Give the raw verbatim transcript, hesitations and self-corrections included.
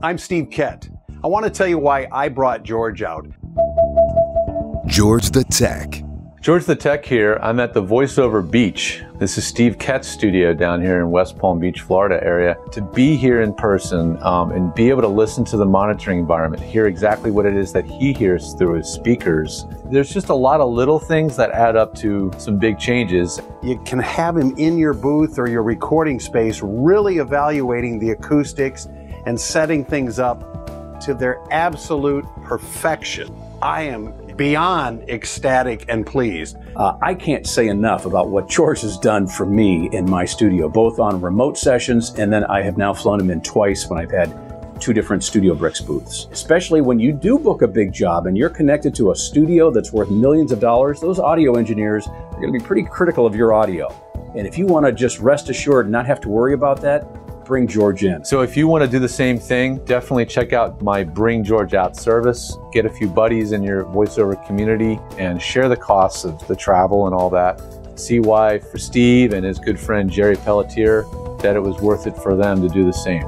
I'm Steve Kett. I want to tell you why I brought George out. George the Tech. George the Tech here. I'm at the VoiceOver Beach. This is Steve Kett's studio down here in West Palm Beach, Florida area. To be here in person um, and be able to listen to the monitoring environment, hear exactly what it is that he hears through his speakers. There's just a lot of little things that add up to some big changes. You can have him in your booth or your recording space, really evaluating the acoustics and setting things up to their absolute perfection. I am beyond ecstatic and pleased. Uh, I can't say enough about what George has done for me in my studio, both on remote sessions, and then I have now flown him in twice when I've had two different Studio Bricks booths. Especially when you do book a big job and you're connected to a studio that's worth millions of dollars, those audio engineers are going to be pretty critical of your audio. And if you want to just rest assured and not have to worry about that, bring George in. So if you want to do the same thing, definitely check out my Bring George Out service. Get a few buddies in your voiceover community and share the costs of the travel and all that. See why for Steve and his good friend Jerry Pelletier that it was worth it for them to do the same.